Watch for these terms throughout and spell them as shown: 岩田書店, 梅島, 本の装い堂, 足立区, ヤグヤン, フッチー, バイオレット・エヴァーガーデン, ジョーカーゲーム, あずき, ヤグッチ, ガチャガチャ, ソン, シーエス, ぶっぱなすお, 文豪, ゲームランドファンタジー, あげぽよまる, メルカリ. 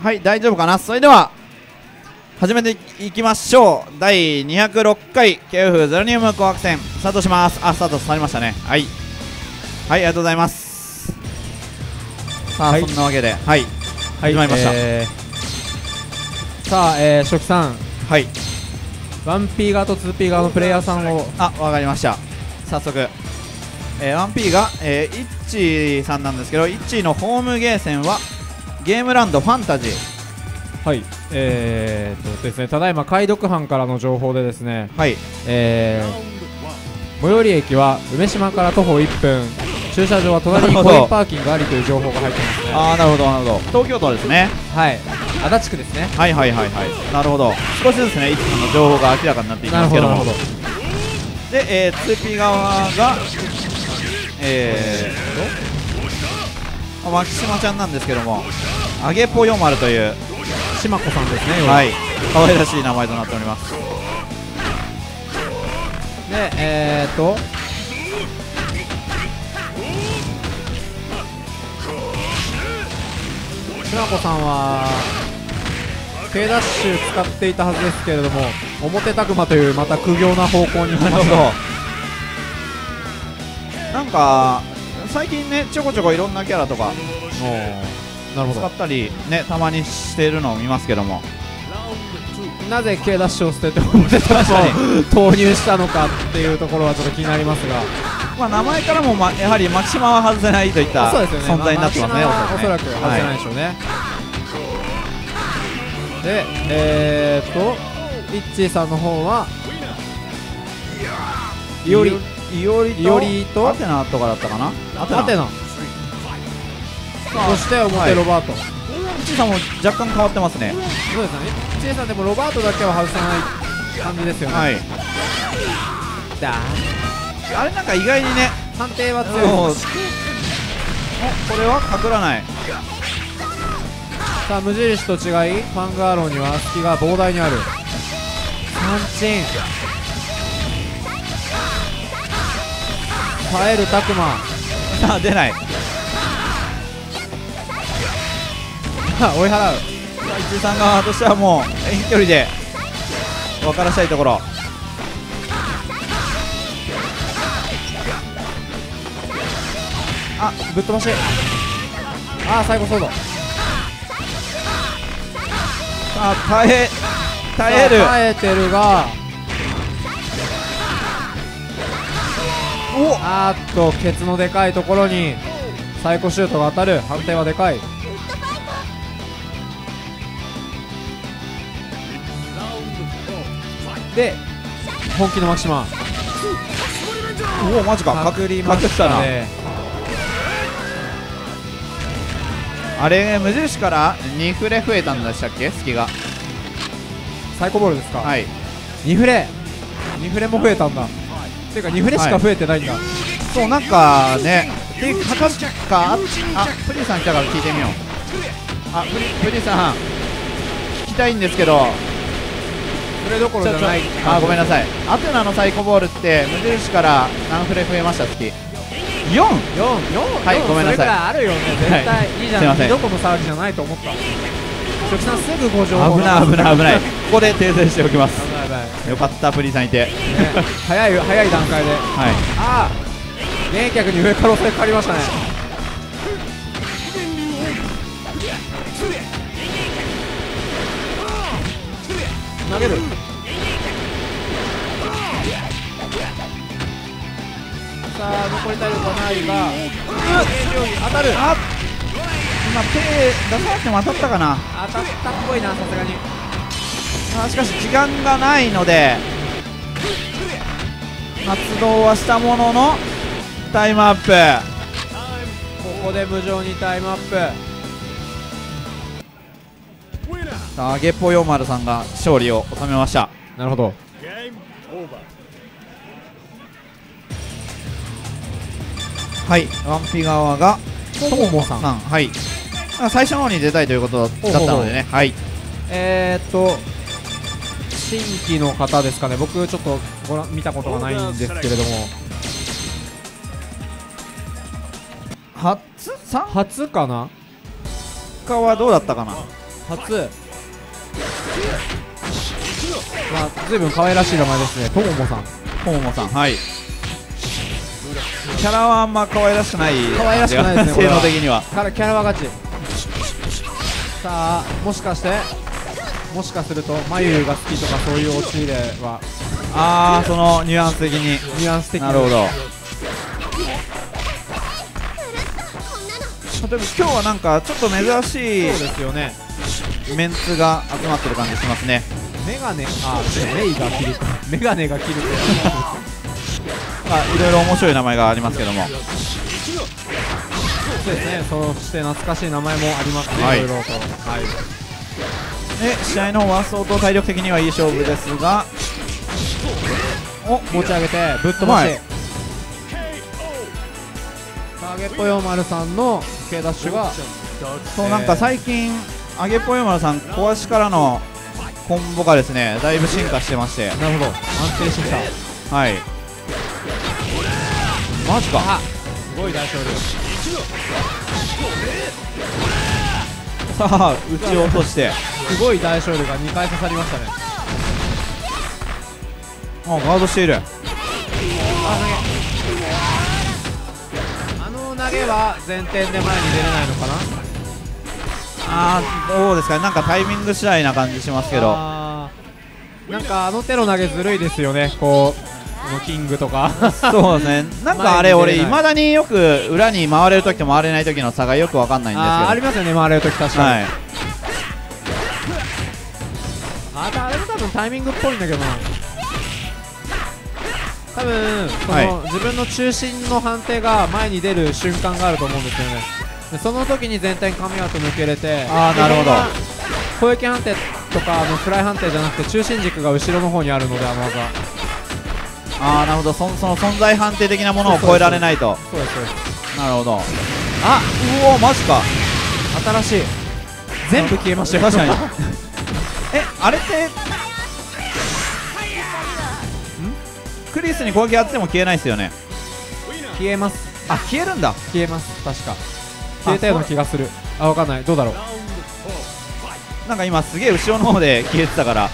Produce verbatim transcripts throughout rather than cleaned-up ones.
はい、大丈夫かな。それでは始めていきましょう。だいにひゃくろっかい ケーエフゼロにユーエム 紅白戦スタートします。あ、スタートされましたね。はい、はい、ありがとうございます。さあ、はい、そんなわけで、はい、はい、始まりました。えー、さあ、えー、しょきさん、はい、 ワンピー 側と ツーピー 側のプレイヤーさんを、あ、わかりました。早速、えー、ワンピー が、えー、イッチさんなんですけど、イッチのホームゲーセンはゲームランドファンタジー。はい、えー、っとですね、ただいま解読班からの情報でですね、はい、えー、最寄り駅は梅島から徒歩いっぷん、駐車場は隣にコインパーキングがありという情報が入ってますね。ああ、なるほどなるほど。東京都ですね。はい、足立区ですね。はいはいはいはい、なるほど。少しずつね、イッチさんの情報が明らかになっていきますけども、で、えー、ツーピー 側がえー、牧島ちゃんなんですけども、あげぽよまるという島子さんですね。はい、可愛らしい名前となっております。で、えーっと島子さんは K ダッシュ使っていたはずですけれども、表たくまというまた苦行な方向に行きました。なんか最近ね、ちょこちょこいろんなキャラとか使ったりね、たまにしてるのを見ますけども、なぜ K ダッシュを捨てて表ダッシュに投入したのかっていうところはちょっと気になりますが、まあ名前からも、ま、やはり牧島は外せないといった存在になってますね。おそらく外せないでしょうね。はい、で、えーっとイッチーさんの方はいおりいおりとアテナとかだったかな。アテナ、そして表ロバート。イッチーさんも若干変わってますね。そうですね、イッチーさんでもロバートだけは外さない感じですよね。はい、あれなんか意外にね、判定は強い。これはかぶらない。さあ、無印と違いファンガーローには隙が膨大にある。三振、耐える拓磨。あ、出ない。あ、追い払う。一さん側としてはもう遠距離で分からしたいところ。あ、ぶっ飛ばし。あ、最後ソード。あ、耐え耐える耐えてるが、おあーっとケツのでかいところにサイコシュートが当たる。判定はでかい。で、本気のマキシマ。おお、マジか。隠れましたな。あれ、無印からにフレ増えたんでしたっけ、隙が。サイコボールですか。はい、にフレにフレも増えたんだ。ていうかにフレしか増えてないんだ。はい、そう、なんかね、で、かかったか。あ、プリーさん来たから聞いてみよう。あ、プリ、プリーさん聞きたいんですけど、それどころじゃない。あ、ごめんなさい。アテナのサイコボールって無印から何フレ増えましたっけ。よん よん よん、はい、ごめんなさい。それからあるよね、絶対。はい、いいじゃん、どこの騒ぎじゃないと思った。しょきさんすぐご情報。危ない危ない危ない。ここで訂正しておきます。よかったプリーさんいて。早い早い段階で。はい。ああ、冷却に上から襲いかかりましたね。投げる。さあ、残り体力はないが、うっ、当たる。あっ、今手出さなくても当たったかな。当たったっぽいな、さすがに。あ、しかし時間がないので発動はしたもののタイムアップ。ここで無情にタイムアップ。さあ、ゲッポヨーマルさんが勝利を収めました。なるほど。はい、ワンピ側がトモモさん、はい、最初の方に出たいということだったのでね。はい、えーっと新規の方ですかね。僕ちょっとご覧見たことがないんですけれども、初さん？初かな。他はどうだったかな。初。まあ随分可愛らしい名前ですね。とももさん、とももさん、はい。キャラはあんま可愛らしくない。可愛らしくないですね。性能的には。からキャラは勝ち。さあもしかして、もしかすると眉が好きとかそういうオチでは。ああそのニュアンス的に。ニュアンス的に。なるほど。でも今日はなんかちょっと珍しいですよね。メンツが集まってる感じしますね。メガネ、あ、レイが切る、メガネが切るってまあいろいろ面白い名前がありますけども、そうですね、そして懐かしい名前もありますね、はい、いろいろと、はい、で試合の方は相当体力的にはいい勝負ですが、お持ち上げてぶっ飛ばして、はい、あげぽよ丸さんの K ダッシュが、そうなんか最近、あげぽよ丸さん、小足からのコンボがですねだいぶ進化してまして、なるほど、安定してきた、はい、マジか、すごい大勝利、さあ、打ち落として、すごい大勝利がにかい刺さりましたね、あガードしている。投げは前転で前に出れないのかな。あーどうですかね、なんかタイミング次第な感じしますけど、なんかあの手の投げずるいですよね、こうキングとかそうですね、なんかあれ俺いまだによく裏に回れるときと回れないときの差がよく分かんないんですけど、 あ, ありますよね、回れるとき確かに、はい、あ, あれも多分タイミングっぽいんだけどな、多分その、はい、自分の中心の判定が前に出る瞬間があると思うんですよね。でその時に全体に神業抜けれて、あーなるほど、攻撃判定とかのフライ判定じゃなくて中心軸が後ろの方にあるので、あの技、あーなるほど、そ, その存在判定的なものを超えられないと、そうですそうです、なるほど、あうおーマジか、新しい、全部消えましたよ確かにえあれってクリスに攻撃当てても消えないですよね。消えます、あ消えるんだ、消えます確か、消えたような気がする、あ分かんない、どうだろう、なんか今すげえ後ろの方で消えてたから、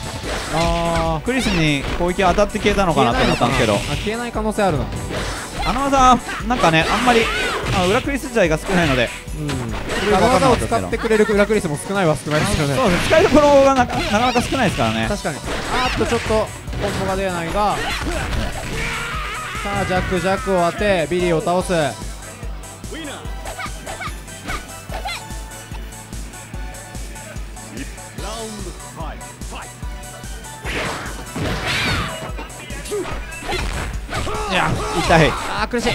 あクリスに攻撃当たって消えたのかなと思ったんですけど、消えない可能性あるな、あの技なんかね、あんまりあ裏クリス自体が少ないので、うん、あの技を使ってくれる裏クリスも少ないは少ないですよね、そうです、使いどころが な, なかなか少ないですからね、確かに、あーっとちょっとコンボが出ないが、さあジャックジャックを当てビリーを倒す、いや痛い、あー苦しい、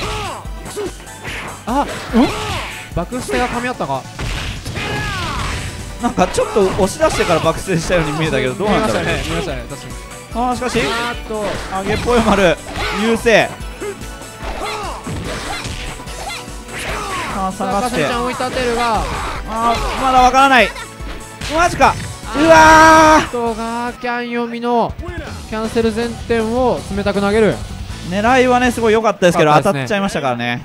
あうんバックステが噛み合ったか、なんかちょっと押し出してからバックステしたように見えたけど、どうなんだろうね、見ましたね、見ましたね確かに、あーしかし、あーっとあげぽよ丸優勢、あー下がって、かすみちゃん追い立てるが、あーまだわからない、マジか、うわーっとがキャン読みのキャンセル前転を冷たく投げる、狙いはねすごい良かったですけど、ね、当たっちゃいましたからね、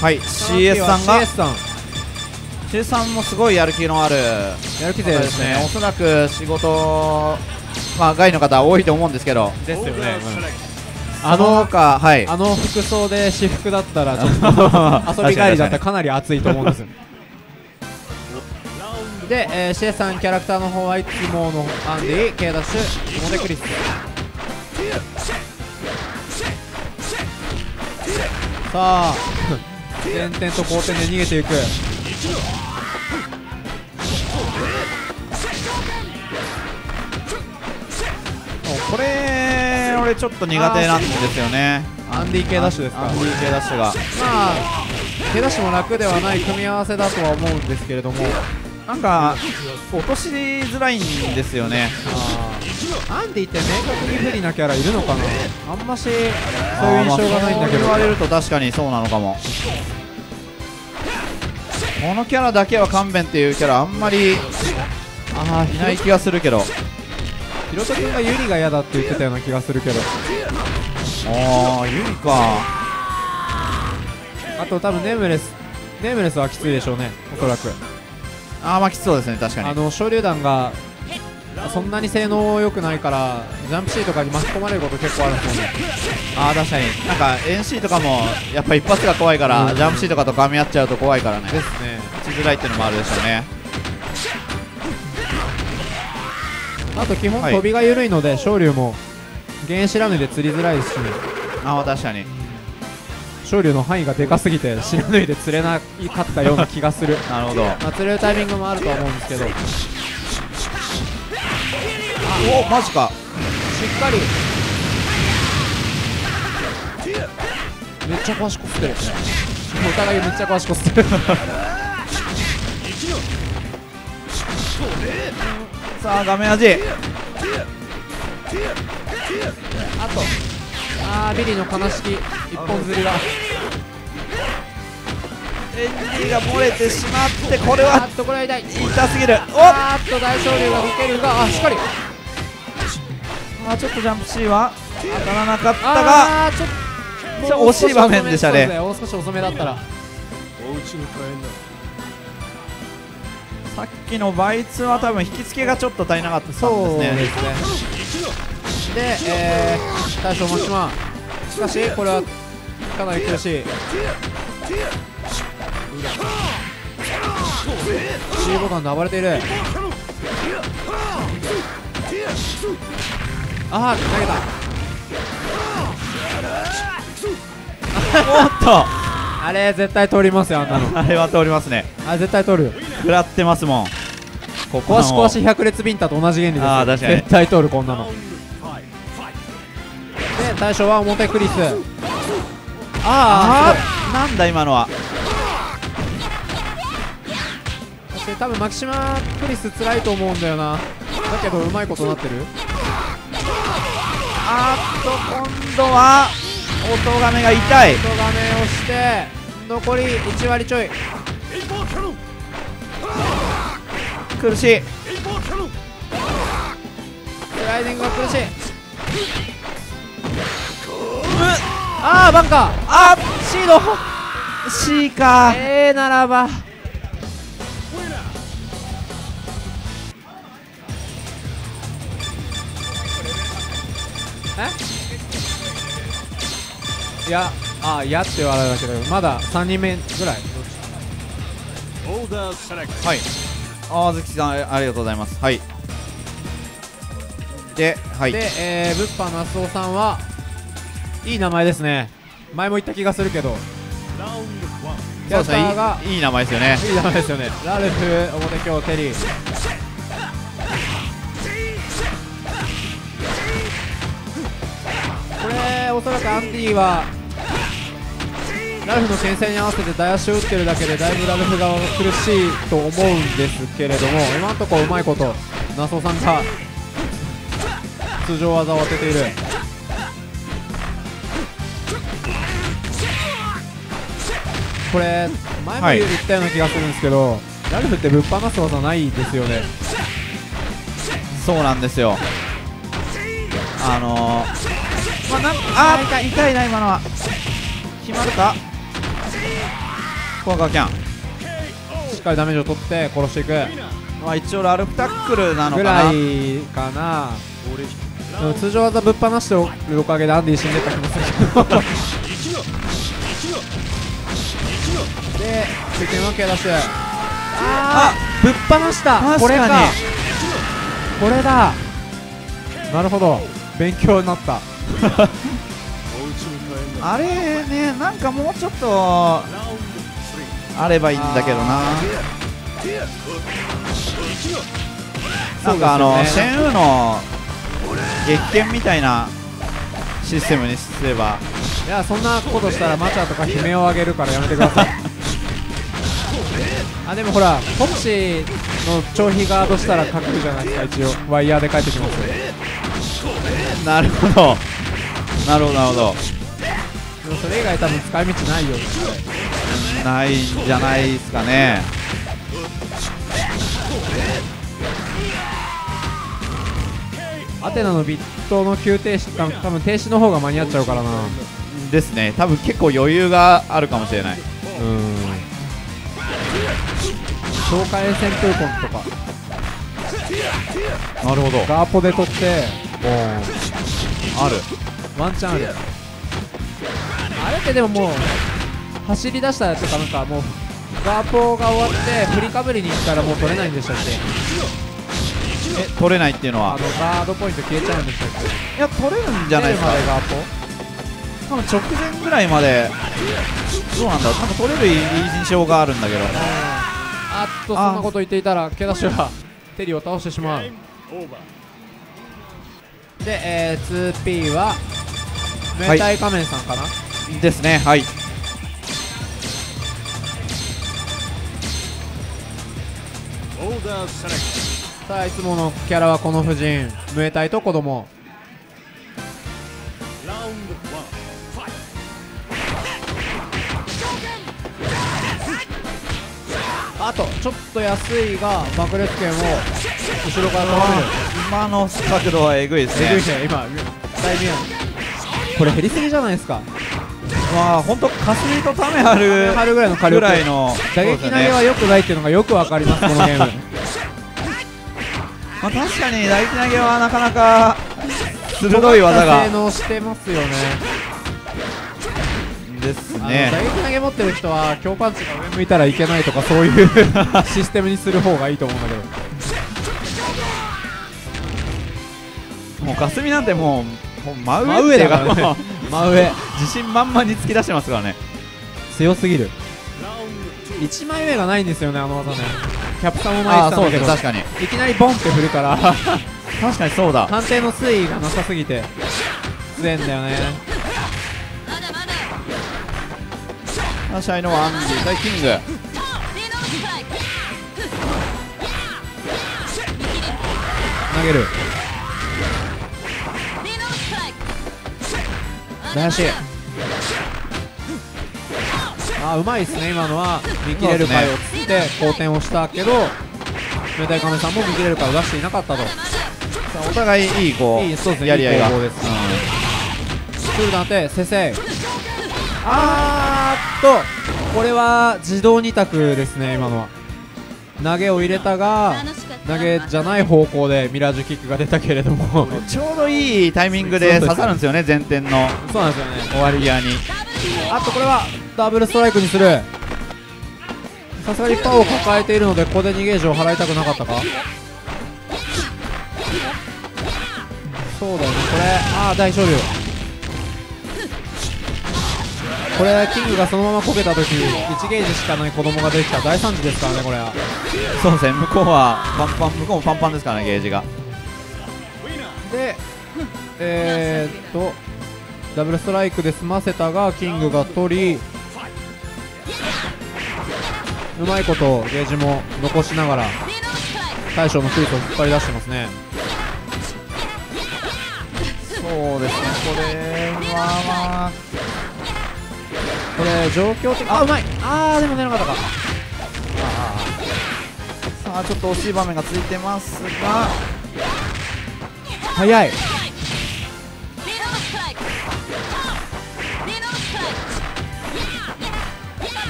はい シーエス さんが シーエス さんシーエス さんもすごいやる気のある、やる気でですね、おそらく仕事、まあ、外の方多いと思うんですけど、ですよね、あのか、はい、あの服装で私服だったら、ちょっと遊び帰りだったらかなり暑いと思うんですよ。で、えー、シーエス さん、キャラクターの方はいつものアンディ、K ダッシュ、モデクリス。さあ、前転と後転で逃げていく。これ俺ちょっと苦手なんですよね、アンディ K ダッシュですか、アンディ K ダッシュが、まあ K ダッシュも楽ではない組み合わせだとは思うんですけれども、なんか落としづらいんですよね、あアンディって明確に不利なキャラいるのかな、あんましそういう印象がないんだけど、言われると確かにそうなのかも、このキャラだけは勘弁っていうキャラあんまりあいない気がするけど、ひろと君がユリが嫌だって言ってたような気がするけど、ああユリか、あと多分ネームレスネームレスはきついでしょうね、おそらく。ああ、まあきつそうですね、確かに。あの手榴弾がそんなに性能良くないからジャンプ C とかに巻き込まれること結構あるんですよね。ああ確かに、なんか エヌシー とかもやっぱ一発が怖いから、うん、ジャンプ C とかと噛み合っちゃうと怖いからね、ですね、打ちづらいっていうのもあるでしょうね。あと基本飛びが緩いので昇竜も原始ラムで釣りづらいですし、ね、ああ確かに昇竜の範囲がでかすぎて知らぬいで釣れなかったような気がするなるほど、まあ、釣れるタイミングもあるとは思うんですけど、お、マジか、しっかりめっちゃ壊しこすってる、お互いめっちゃ壊しこすってるさあ画面味、あとあービリの悲しき一本釣りがエンディが漏れてしまって、これは痛すぎる。おっと大昇龍が受けるが、あしっかり、あちょっとジャンプ C は当たらなかったが、ちょっと惜しい場面でしたね。もう少し遅めだったら、さっきのバイツは多分引き付けがちょっと足りなかったんですね。そうですね。で、えー、大昇もしまん、しかしこれはかなり苦しい。C ボタンで暴れている。ああ投げたおっとあれ絶対通りますよ、あんなのあれは通りますね、あれ絶対通るよ、食らってますもん。壊し壊し百列ビンタと同じ原理です。ああ確かに絶対通るこんなので、大将は表クリス、ああなんだ今のは、多分マキシマクリス辛いと思うんだよな、だけどうまいことなってる。あーっと今度は音がめが痛い、音がめをして残りいち割ちょい、苦しい、スライディングが苦しい、あーバンカー、あー C の C か、 A ならばえ、いや、ああ、いやって言われたけど、まださんにんめぐらい。はい、ああ、ずきさん、ありがとうございます。はい。で、はい。で、えー、ぶっぱなすおさんは、いい名前ですね。前も言った気がするけど、キャスターがいい名前ですよね。いい名前ですよね。ラルフ、表京、テリー。これおそらくアンディはラルフの牽制に合わせて台足を打ってるだけでだいぶラルフが苦しいと思うんですけれども、今のところうまいことナソさんが通常技を当てている。これ前も言ったような気がするんですけど、はい、ラルフってぶっ放す技ないですよね。そうなんですよ、あのーまあ、なんあー痛い、痛いな今のは、決まるか、コアカキャンしっかりダメージを取って殺していく、まあ、一応ラルフタックルなのかなぐらいかな。でも通常技ぶっ放しておるおかげでアンディ死んでた気もするけどで得点を受け出して、あーぶっ放した、これか、これだ、なるほど勉強になったあれね、なんかもうちょっとあればいいんだけどな。なんかあのシェンウーの月剣みたいなシステムにすれば、いやそんなことしたらマチャとか悲鳴を上げるからやめてくださいあでもほらフォクシーの長飛ガードしたらかっこいいじゃないですか、一応ワイヤーで帰ってきます。なるほどなるほどなるほど、でもそれ以外多分使い道ないよ、ないんじゃないですかね。アテナのビットの急停止、多分停止の方が間に合っちゃうからなですね、多分結構余裕があるかもしれない。うん召喚衛戦闘コンとか、なるほど、ガーポで取ってボーンある、ワンチャンある。あれってでももう走り出したやつとかなんかもうガーポが終わって振りかぶりに行ったらもう取れないんでしたっけ。え、取れないっていうのはあのガードポイント消えちゃうんでしたっけ。いや取れるんじゃないですか、ガーポ多分直前ぐらいまで。どうなんだろう、多分取れる印象があるんだけど、あっとそんなこと言っていたらケダシュはテリを倒してしまう。で、えー、ツーピー は明太仮面さんかな、はい、ですね。はい、さあいつものキャラはこの夫人、ムエタイと子供。あとちょっと安いが爆裂拳を後ろから倒れる。今の角度はえぐいですね。えぐいね、今大変。これ減りすぎじゃないですか。まあ本当かすみとタメ張るぐらいの火力、ぐらいの打撃投げは良くないっていうのがよくわかります、このゲーム。まあ確かに打撃投げはなかなか鋭い技が性能してますよね。ですね。打撃投げ持ってる人は強パンチが上向いたらいけないとかそういうシステムにする方がいいと思うんだけど、もうかすみなんても う, もう真上だからね。真上自信満々に突き出してますからね。強すぎる。いちまいめがないんですよね、あの技ね。キャプターも前にしたんだけど、確かにいきなりボンって振るから確かにそうだ、判定の推移がなさすぎて強えんだよね。シャイのワンディ対キング、投げる林、あーうまいですね、今のは見切れる回をつって好転をしたけど、冷たい亀さんも見切れる回を出していなかったと。お互いいいこうやり合いがクールダウンでせせい、あーっとこれは自動に択ですね。今のは投げを入れたが投げじゃない方向でミラージュキックが出たけれどもちょうどいいタイミングで刺さるんですよね、前転の。そうなんですよね、終わり際に。あとこれはダブルストライクにする。さすがにパワーを抱えているのでここでにゲージを払いたくなかったか。そうだよね、これあー大昇龍、これキングがそのままこけたときいちゲージしかない子供ができた大惨事ですからね、これは。そうですね、向こうはパンパン、向こうもパンパンですからね、ゲージが。でえー、っとダブルストライクで済ませたがキングが取り、うまいことゲージも残しながら大将のクイズを引っ張り出してますね。そうですね、これはまあこれ状況的、あうまい、あーでも出なかったか。あさあちょっと惜しい場面がついてますが、早い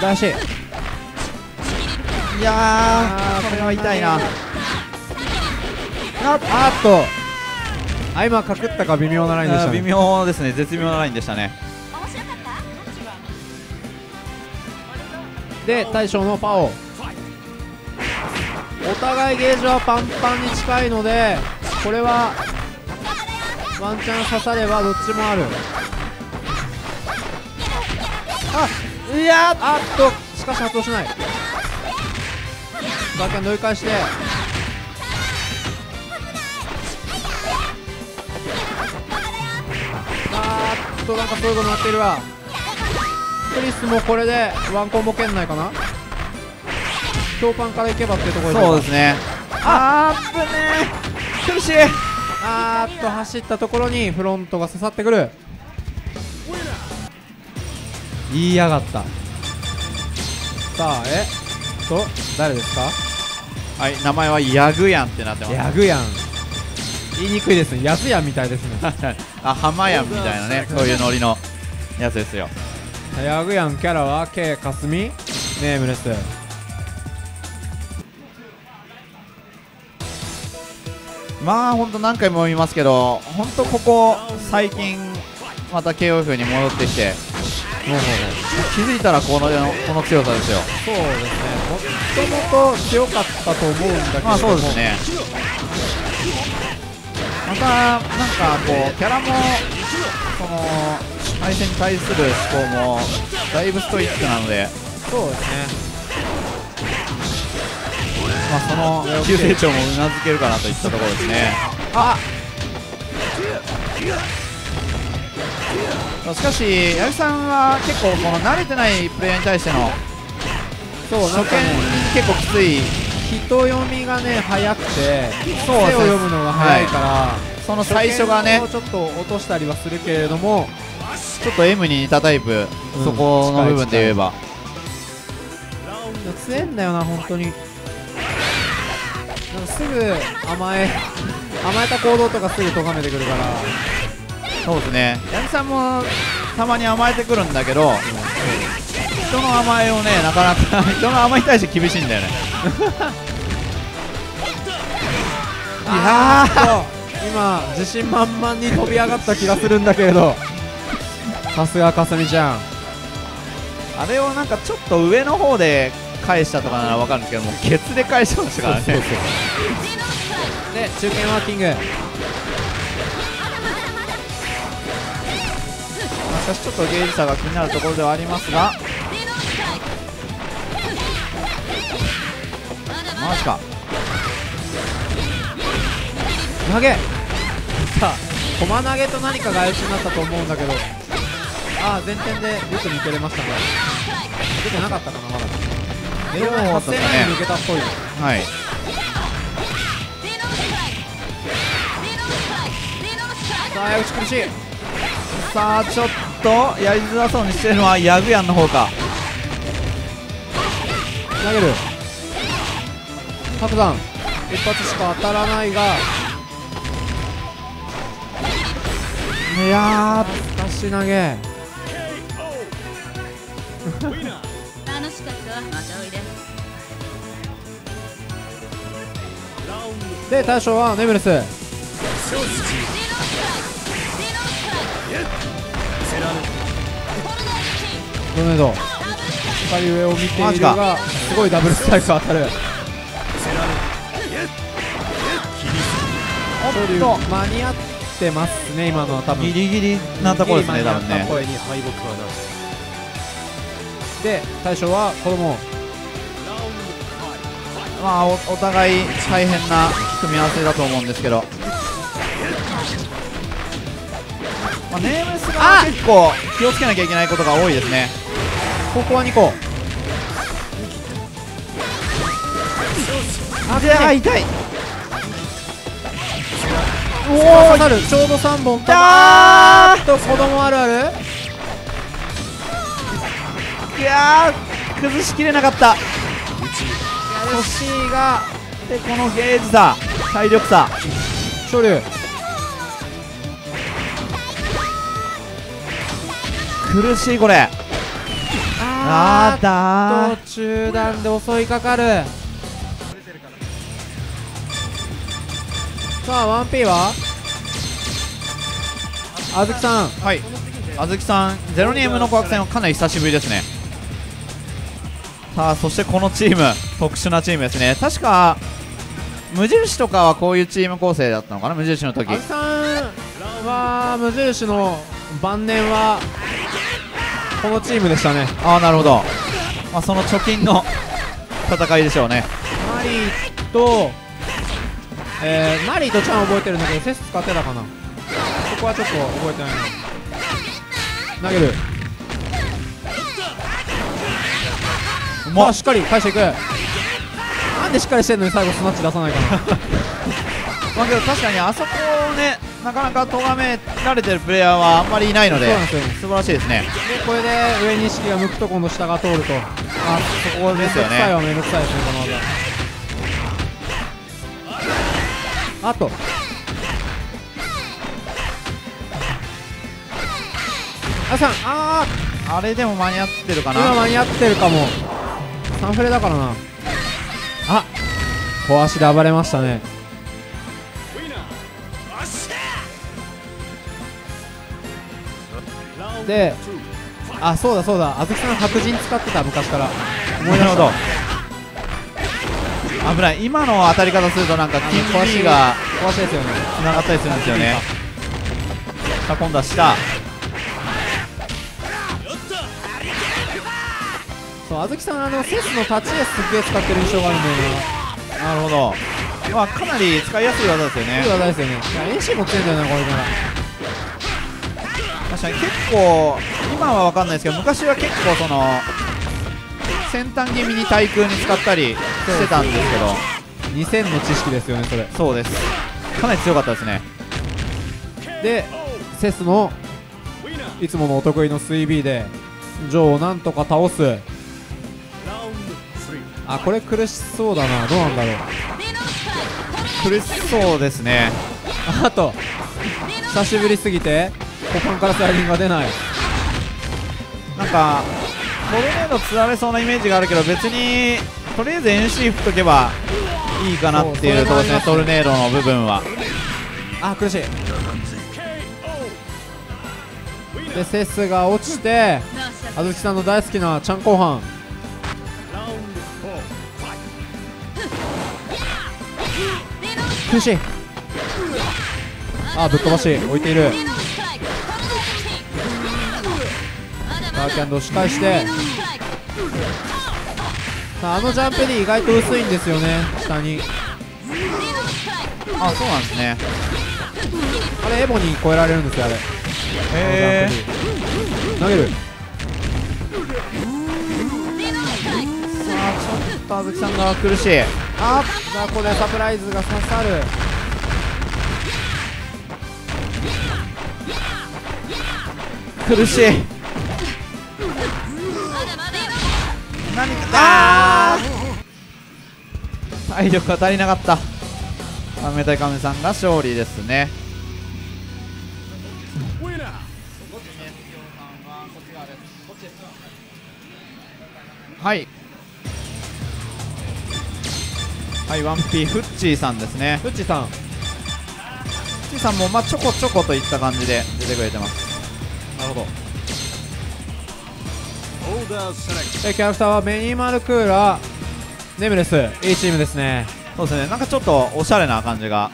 出し、いやーこれは痛いな。あっとあ今かくったか、微妙なラインでしたね。微妙ですね、絶妙なラインでしたね。で大将のパオ、お互いゲージはパンパンに近いのでこれはワンチャン刺さればどっちもある。あいやーあっとしかし発動しない。バッキャン乗り返してあっとなんかそういうことになっているわ。クリスもこれでワンコンボ圏内かな、強パンからいけばっていうところで。そうですね、あーっぶねー苦しい。あーっと走ったところにフロントが刺さってくる。言いやがった。さあえっと誰ですか。はい、名前はヤグヤンってなってます。ヤグヤン言いにくいですね、ヤズヤンみたいですねあ浜ヤンみたいなね、そういうノリのやつですよ。ヤグヤンキャラは ケー かすみネームレス。まあ本当何回も見ますけど、本当ここ最近また ケーオーエフ に戻ってきて、もう気づいたらこのこの強さですよ。そうですね、もともと強かったと思うんだけども、まあそうですね、またなんかこうキャラもその対戦に対する思考もだいぶストイックなので、そうですね、まあその急成長もうなずけるかなといったところですね。あしかし八木さんは結構この慣れてないプレイヤーに対しての初見結構きつい、人読みがね速くて、手を読むのが速いから、はい、その最初がねちょっと落としたりはするけれども、ちょっと エム に似たタイプ、うん、そこの部分で言えば強いんだよな本当に。すぐ甘え甘えた行動とかすぐとがめてくるから、そうですね、八木さんもたまに甘えてくるんだけど、うん、人の甘えをねなかなか人の甘えに対して厳しいんだよね。いや今自信満々に飛び上がった気がするんだけれど、さすがかすみちゃん、あれをなんかちょっと上の方で返したとかなら分かるんですけども、ケツで返しましたからね。で中堅ワーキング、しかしちょっとゲージ差が気になるところではありますが、マジか投げさあ、駒投げと何かが怪しくなったと思うんだけど、ああ前転でよく抜けれましたね。出てなかったかな、まだこれは発生前に抜けたっぽい。はい、さあ矢口苦しい、さあちょっとやりづらそうにしてるのはヤグヤンの方か。投げる白山一発しか当たらないが、いやー難しい投げ。で大将はネブレス、ドネード光上を見ているが、すごいダブルスパイク当たる。おっと間に合ってますね、今のは多分ギリギリなところですね、多分ね。で大将は子供、まあ、お, お互い大変な組み合わせだと思うんですけど、まあ、ネームスが結構気をつけなきゃいけないことが多いですね。ここはにこあで、あ痛い、おー刺さる、ちょうどさんぼんと、あーと子供あるある、いやー崩しきれなかった。欲しいが、でこのゲージ差、体力差、昇竜苦しい、これあーだーと中段で襲いかかる。さあ ワンピー はあずきさん、はい、あずきさん ゼロにエム の紅白戦はかなり久しぶりですね。さあそしてこのチーム、特殊なチームですね。確か無印とかはこういうチーム構成だったのかな、無印の時。あずさんは無印の晩年はこのチームでしたね。ああなるほど、まあ、その貯金の戦いでしょうね。マリーと、えー、マリーとちゃん覚えてるんだけど、セス使ってたかな、ここはちょっと覚えてないな。投げる、まあしっかり返していく、なんでしっかりしてんのに最後スナッチ出さないかな。まあけど確かにあそこをねなかなかとがめられてるプレイヤーはあんまりいないので、そうなんですよ、素晴らしいですね。でこれで上に意識が向くと今度下が通ると、あそこですよね、面倒くさいは面倒くさいですね、この技。あとあさん、あああれでも間に合ってるかな、今間に合ってるかも、サンフレだからな。あ、小足で暴れましたね。、あ、そうだそうだ、あずきさん白人使ってた昔から思い出した。危ない、今の当たり方するとなんか金利が壊しですよね、つながったりするんですよね。さあ今度は下、そう、あずきさんあのセスの立ち絵すげえ使ってる印象があるんだよな。なるほど、まあ、かなり使いやすい技ですよね。いい技ですよね。練習も来てるんだよなこれから。確かに結構今は分かんないですけど、昔は結構その先端気味に対空に使ったりしてたんですけど、にせんの知識ですよねそれ。そうです、かなり強かったですね。でセスのいつものお得意のスイービーでジョーをなんとか倒す。あ、これ苦しそうだな、どうなんだろう、苦しそうですね。あと久しぶりすぎて股間からスライディングが出ない。なんかトルネード釣られそうなイメージがあるけど、別にとりあえず エヌシー 振っとけばいいかなっていうところですね、トルネードの部分は。あ、苦しい。でセスが落ちて、あずきさんの大好きなチャン後半。苦しい。あ、ぶっ飛ばし置いている。バーキャンドを仕返して、さあ、あのジャンプで意外と薄いんですよね、下に。あ、そうなんですね。あれエボに超えられるんですよあれ。へえ、投げる。さあちょっとあずきさんが苦しい。あっ、ここでサプライズが刺さる。苦しい。何か、あー、体力が足りなかった。亀対亀さんが勝利ですね。はいはい、ワンピーフッチーさんですね。フッチーさんフッチーさんもまあちょこちょこといった感じで出てくれてます。なるほど。キャラクターはベニーマルクーラー、ネムレス、いいチームですね。そうですね、なんかちょっとおしゃれな感じが。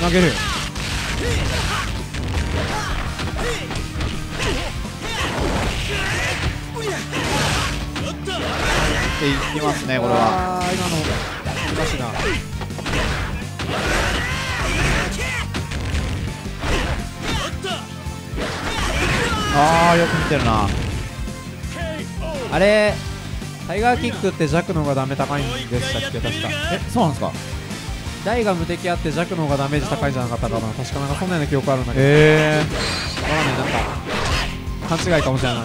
投げる。でいきますねこれは。今の難しいな。あー、よく見てるな。あれタイガーキックって弱の方がダメ高いんでしたっけ確か。え、そうなんですか。台が無敵あって弱の方がダメージ高いんじゃなかったかな確か。なんかそんなような記憶あるんだけど、えー、わかんない、なんか勘違いかもしれない。 あ,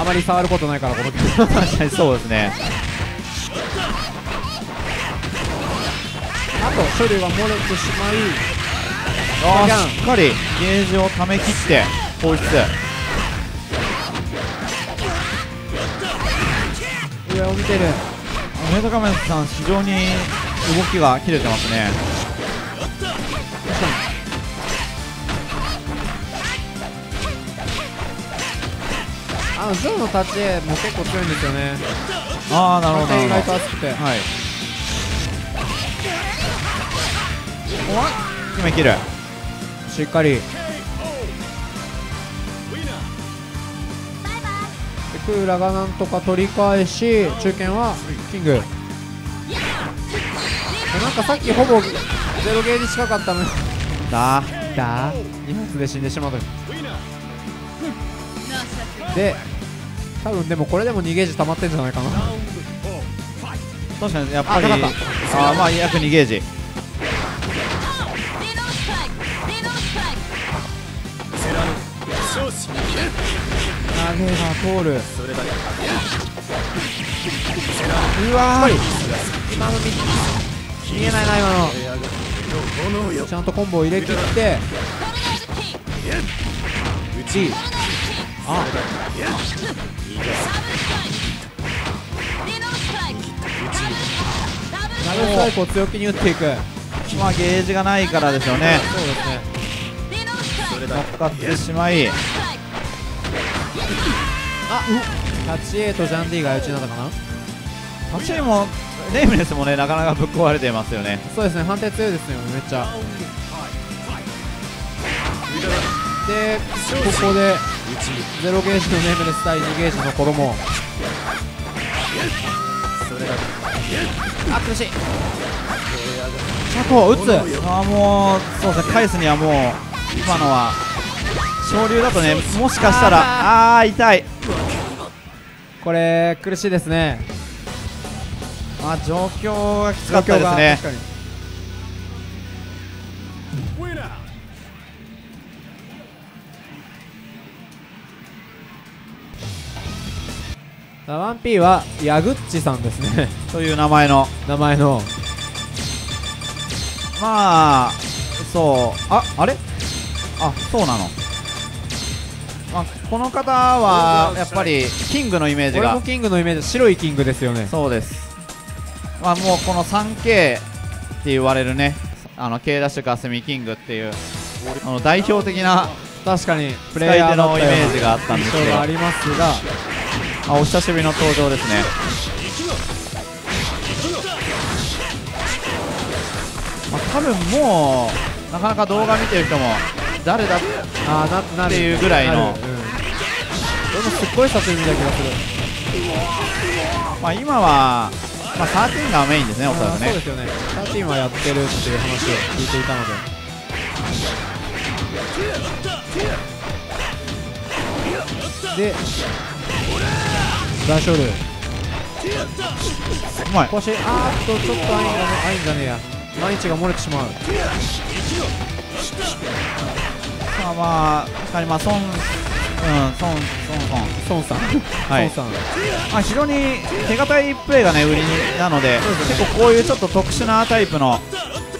あまり触ることないからこの曲確かにそうですね。あと処理が漏れてしまい、あー、しっかりゲージをためきって放出。上を見てる梅田カメラさん、非常に動きが切れてますね。あのジョーの立ち絵も結構強いんですよね。ああ、なるほど、意外と熱くて、はい、怖っ。今切る、しっかりクーラがなんとか取り返し、中堅はキング。なんかさっきほぼゼロゲージ近かったのにだーだーにはつで死んでしまう。で多分でもこれでもにゲージ溜まってんじゃないかな。確かにやっぱり、ああ、まあ約にゲージ。投げが通る。うわー、今の見えないな。今のちゃんとコンボを入れ切って、うち、あ、ダブルストライクを強気に打っていく。まあ、ゲージがないからでしょうね。乗っかってしまい、あっはちエーとジャンディがうちなのかな。はちエーもネームレスもね、なかなかぶっ壊れてますよね。そうですね、判定強いですよ、めっちゃ。で、ここでゼロゲージのネームレス対にゲージの衣、あ、苦しい。シャコ打つ、あ、もうそうですね、返すにはもう今のは昇竜だとね、もしかしたら、あー痛い、これ苦しいですね。まあ状況がきつかったですね。ワンピー はヤグッチさんですねという名前の名前のまあそう、ああれあそうなの、まあ、この方はやっぱりキングのイメージが、これもキングのイメージ、白いキングですよね。そうです、まあ、もうこの スリーケー って言われるね、あの K ダッシュかすみキングっていうあの代表的な確かにプレイヤーのイメージがあったんですけどありますが、あ、お久しぶりの登場ですね。まあ、多分もうなかなか動画見てる人も誰だっていうぐらいの、うん、すっごい久しぶりな気がする。まあ今は、まあ、じゅうさんがメインですね、おそらくね。そうですよね、じゅうさんはやってるっていう話を聞いていたので、で大勝負。うまい。腰、あーっとちょっとアインがね、アインじゃねえや、毎日が漏れてしまう。さあまあ、確かにまあソン、うん、ソンソンソンソンさん、はい、ソンさん。あ、非常に手堅いプレーがね売りなので、結構こういうちょっと特殊なタイプの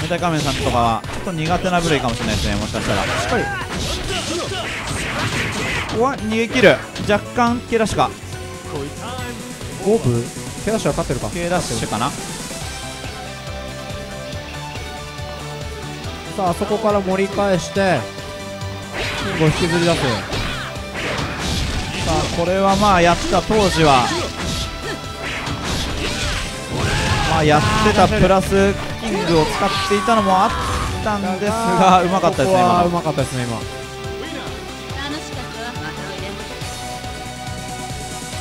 メタカメさんとかはちょっと苦手な部類かもしれないですね、もしかしたら。しっかり。ここは逃げ切る。若干蹴らしか。ゴープ K ダッシュは勝ってるか、 K ダッシュかな。さあそこから盛り返してキングを引きずり出す。さあこれはまあやった当時はまあやってたプラスキングを使っていたのもあったんですが、うまかったですね、今うまかったですね今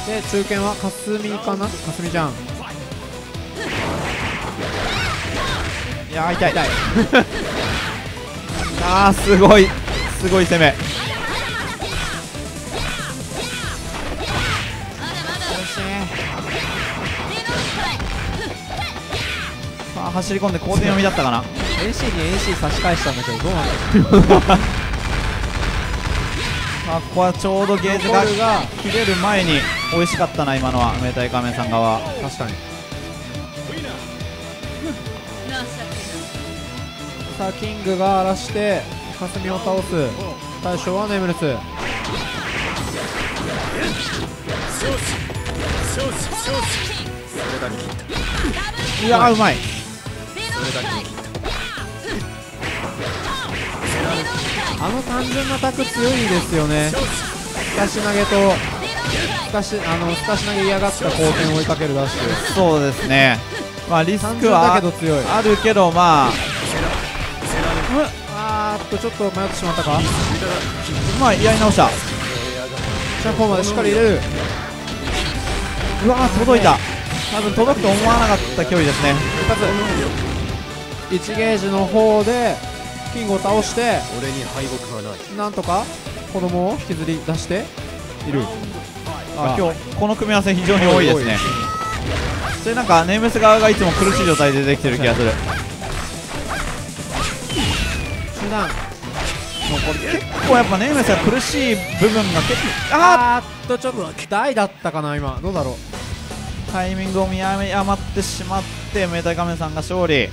で。中堅はかすみかな、かすみちゃん、いやー痛い痛いあーすごいすごい攻め、さあ走り込んで後転読みだったかなエーシー に エーシー 差し返したんだけどどうなんだまあここはちょうどゲージが切れる前に美味しかったな今のは、明太仮面さん側。確かに。さあキングが荒らしてかすみを倒す。大将はネームレス。いやーうまい。あの単純なタク強いですよね。すかし投げと。すかしあのすかし投げ嫌がった後転を追いかけるダッシュ。そうですね、まあ、リスクはあるけど、まあ、あーっとちょっと迷ってしまったか、まあ、やり直した、シャンコーまでしっかり入れる、うわー、届いた、多分届くと思わなかった距離ですね、いちゲージの方でキングを倒して、なんとか子供を引きずり出している。ああ今日この組み合わせ非常に多いですね。それなんかネームレス側がいつも苦しい状態でできてる気がする。普段もうこれ結構やっぱネームレスが苦しい部分が結構、あーっとちょっと台だったかな今、どうだろう、タイミングを見誤ってしまって明太仮面さんが勝利。